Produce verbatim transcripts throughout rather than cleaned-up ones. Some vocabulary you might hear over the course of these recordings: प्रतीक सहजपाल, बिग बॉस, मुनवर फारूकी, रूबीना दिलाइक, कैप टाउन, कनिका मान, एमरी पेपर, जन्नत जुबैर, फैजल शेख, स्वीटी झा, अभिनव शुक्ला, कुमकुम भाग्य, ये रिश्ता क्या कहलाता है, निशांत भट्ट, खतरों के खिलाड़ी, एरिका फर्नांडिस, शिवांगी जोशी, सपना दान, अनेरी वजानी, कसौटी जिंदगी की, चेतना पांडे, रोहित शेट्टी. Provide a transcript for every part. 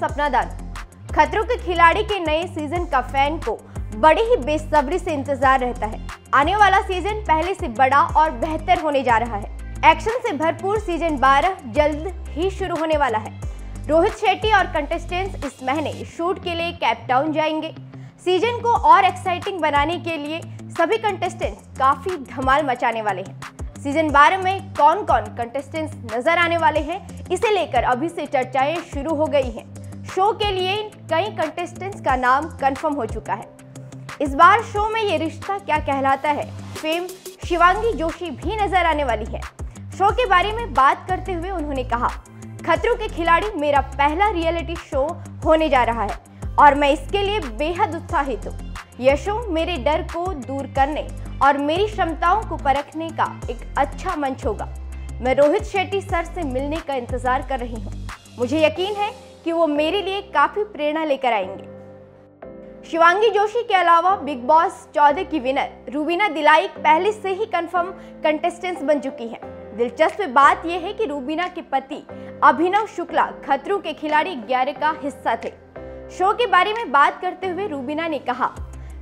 सपना दान। खतरों के खिलाड़ी के नए सीजन का फैन को बड़ी ही बेसब्री से इंतजार रहता है। आने वाला सीजन पहले से बड़ा और बेहतर होने जा रहा है। एक्शन से भरपूर सीजन बारह जल्द ही शुरू होने वाला है। रोहित शेट्टी और कंटेस्टेंट्स इस महीने शूट के लिए कैप टाउन जाएंगे। सीजन को और एक्साइटिंग बनाने के लिए सभी कंटेस्टेंट्स काफी धमाल मचाने वाले हैं। सीजन बारह में कौन कौन कंटेस्टेंट्स नजर आने वाले हैं, इसे लेकर अभी से चर्चाएं शुरू हो गई हैं। शो के लिए कई कंटेस्टेंट्स का नाम कंफर्म हो चुका है। इस बार शो में ये रिश्ता क्या कहलाता है फेम शिवांगी जोशी भी नजर आने वाली है। शो के बारे में बात करते हुए उन्होंने कहा, खतरों के खिलाड़ी मेरा पहला रियलिटी शो होने जा रहा है और मैं इसके लिए बेहद उत्साहित हूँ। यह शो मेरे डर को दूर करने और मेरी क्षमताओं को परखने का एक अच्छा मंच होगा। मैं रोहित शेट्टी सर से मिलने का इंतजार कर रही हूँ। मुझे यकीन है कि वो मेरे लिए काफी प्रेरणा लेकर आएंगे। शिवांगी जोशी के अलावा बिग बॉस चौदह की विनर रूबीना दिलाइक पहले से ही कंफर्म कंटेस्टेंट्स बन चुकी हैं। दिलचस्प बात यह है कि रूबीना के पति अभिनव शुक्ला खतरों के खिलाड़ी ग्यारह का हिस्सा थे। शो के बारे में बात करते हुए रूबीना ने कहा,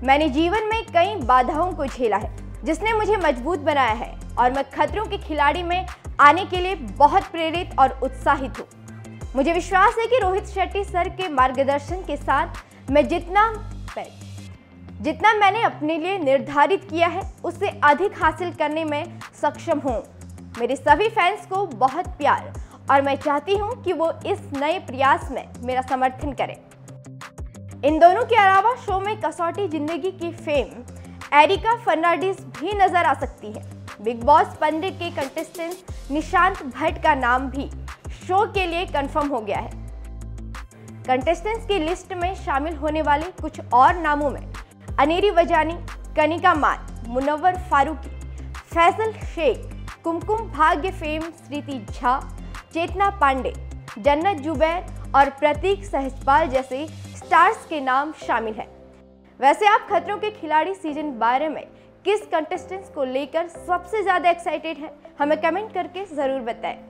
मैंने जीवन में कई बाधाओं को झेला है जिसने मुझे मजबूत बनाया है और मैं खतरों के खिलाड़ी में आने के लिए बहुत प्रेरित और उत्साहित हूँ। मुझे विश्वास है कि रोहित शेट्टी सर के मार्गदर्शन के साथ मैं जितना जितना मैंने अपने लिए निर्धारित किया है उससे अधिक हासिल करने में सक्षम हूँ। मेरे सभी फैंस को बहुत प्यार और मैं चाहती हूँ कि वो इस नए प्रयास में मेरा समर्थन करें। इन दोनों के अलावा शो में कसौटी जिंदगी की फेम एरिका फर्नांडिस भी नजर आ सकती है। बिग बॉस पंद्रह के कंटेस्टेंट निशांत भट्ट का नाम भी शो के लिए कंफर्म हो गया है। कंटेस्टेंट्स की लिस्ट में शामिल होने वाले कुछ और नामों में अनेरी वजानी, कनिका मान, मुनवर फारूकी, फैजल शेख, कुमकुम भाग्य फेम स्वीटी झा, चेतना पांडे, जन्नत जुबैर और प्रतीक सहजपाल जैसे स्टार्स के नाम शामिल हैं। वैसे आप खतरों के खिलाड़ी सीजन बारह में किस कंटेस्टेंट्स को लेकर सबसे ज्यादा एक्साइटेड हैं, हमें कमेंट करके जरूर बताएं।